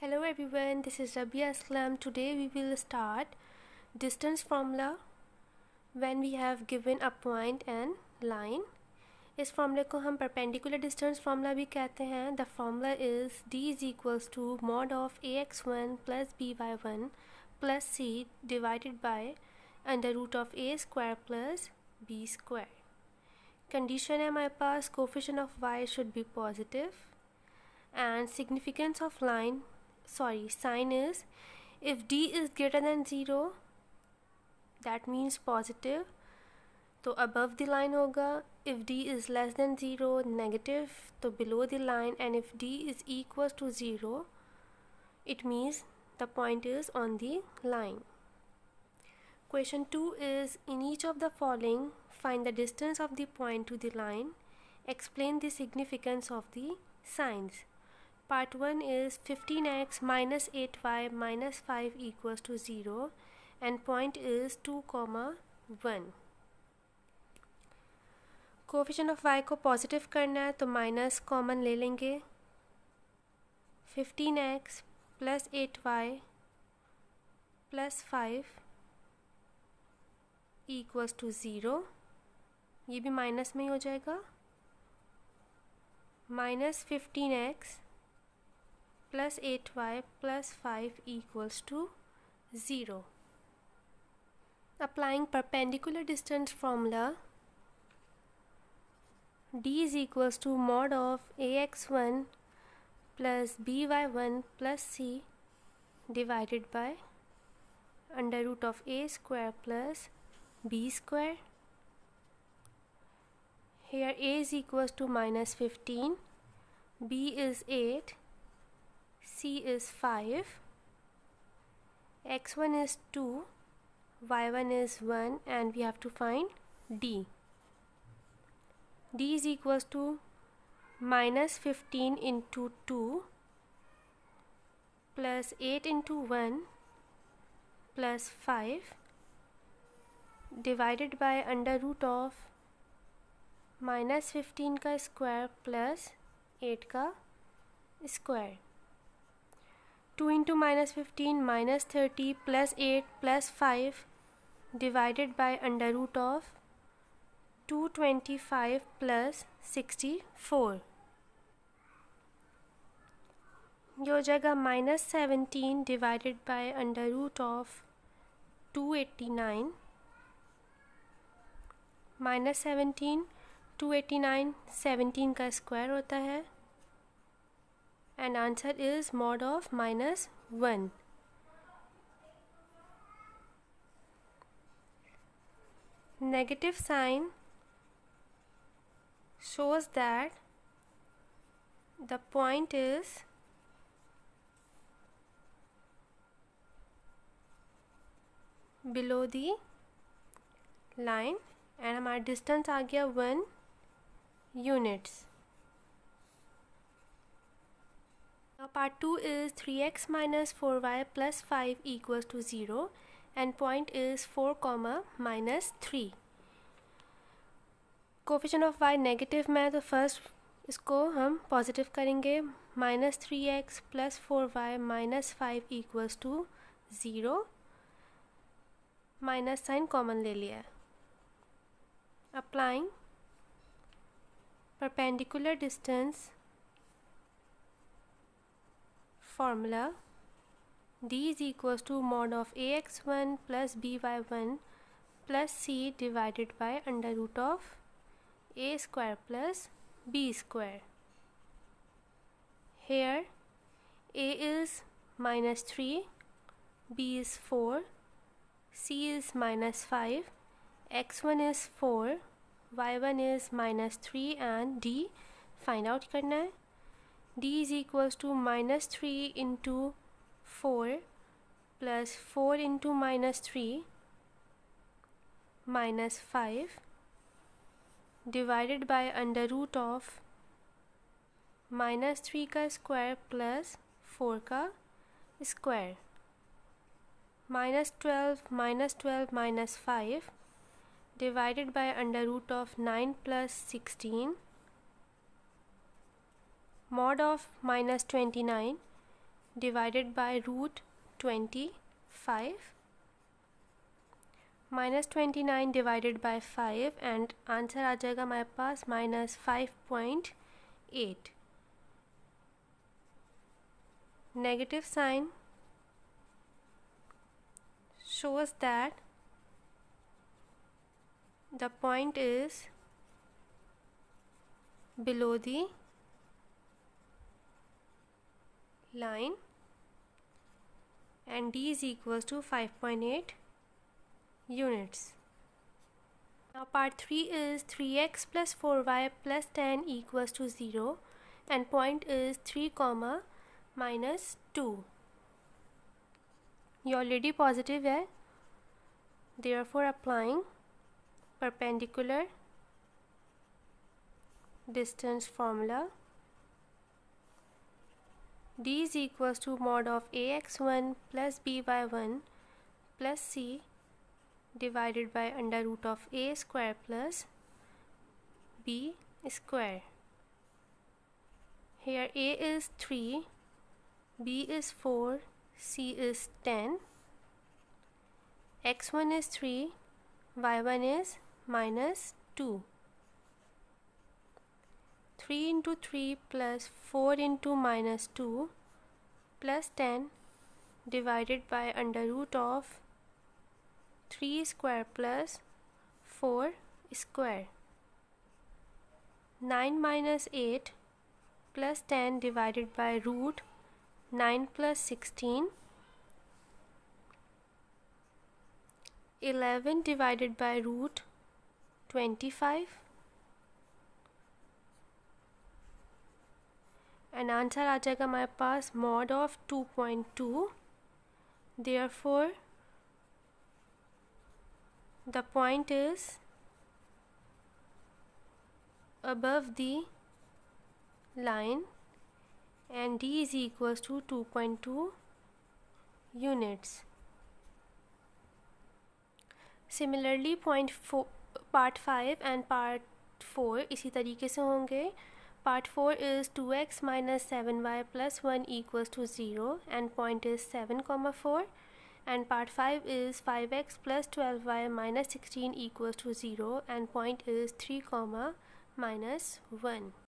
Hello everyone, this is Rabia Aslam. Today we will start distance formula when we have given a point and line. इस formula को हम perpendicular distance formula भी कहते हैं. The formula is d is equals to mod of ax1 plus by1 plus c divided by under root of a square plus b square. Condition है हमारे पास coefficient of y should be positive and significance of line sign is if d is greater than 0 that means positive तो above the line होगा. If d is less than 0 negative तो below the line, and if d is equals to 0 it means the point is on the line. Question 2 is in each of the following find the distance of the point to the line, explain the significance of the signs. Part 1 is 15x minus 8y minus 5 equals to 0 and point is 2, 1. Coefficient of y को positive करना है तो minus common ले लेंगे. 15x plus 8y plus 5 equals to 0. ये भी minus में ही हो जाएगा. Minus 15x plus 8y plus 5 equals to 0. Applying perpendicular distance formula, d is equals to mod of ax1 plus by1 plus c divided by under root of a square plus b square. Here a is equals to minus 15, b is 8, c is 5, x1 is 2, y1 is 1, and we have to find d. d is equals to minus 15 into 2 plus 8 into 1 plus 5 divided by under root of minus 15 का square plus 8 का square. 2 into minus 15 minus 30 plus 8 plus 5 divided by under root of 225 plus 64. ये हो जाएगा minus 17 divided by under root of 289. Minus 17, 289, 17 का square होता है and answer is mod of minus 1. Negative sign shows that the point is below the line and हमारा distance आ गया 1 units. Now part 2 is 3x minus 4y plus 5 equals to 0 and point is 4, minus 3. Coefficient of y negative में तो first इसको हम positive करेंगे. Minus 3x plus 4y minus 5 equals to 0. Minus sign common ले लिया है. Applying perpendicular distance formula, d is equals to mod of ax1 plus by1 plus c divided by under root of a square plus b square. Here a is minus 3, b is 4, c is minus 5, x1 is 4, y1 is minus 3, and d find out करना है. d is equals to minus 3 into 4 plus 4 into minus 3 minus 5 divided by under root of minus 3 का square plus 4 का square. Minus 12 minus 12 minus 5 divided by under root of 9 plus 16 mod of minus 29 divided by root 25, minus 29 divided by 5, and answer आ जाएगा हमारे पास minus 5.8. Negative sign shows that the point is below the line, and D is equals to 5.8 units. Now part 3 is 3x plus 4y plus 10 equals to 0, and point is 3, minus 2. ये already positive है, therefore applying perpendicular distance formula. D is equals to mod of ax1 plus by1 plus c divided by under root of a square plus b square. Here a is 3, b is 4, c is 10, x1 is 3, y1 is minus 2. 3 into 3 plus 4 into minus 2 plus 10 divided by under root of 3 square plus 4 square. 9 minus 8 plus 10 divided by root 9 plus 16. 11 divided by root 25. And answer आ जाएगा हमारे पास mod of 2.2. Therefore, the point is above the line, and D is equals to 2.2 units. Similarly, part 5 and part 4 इसी तरीके से होंगे. Part 4 is 2x minus 7y plus 1 equals to 0, and point is 7, 4, and part 5 is 5x plus 12y minus 16 equals to 0, and point is 3, minus 1.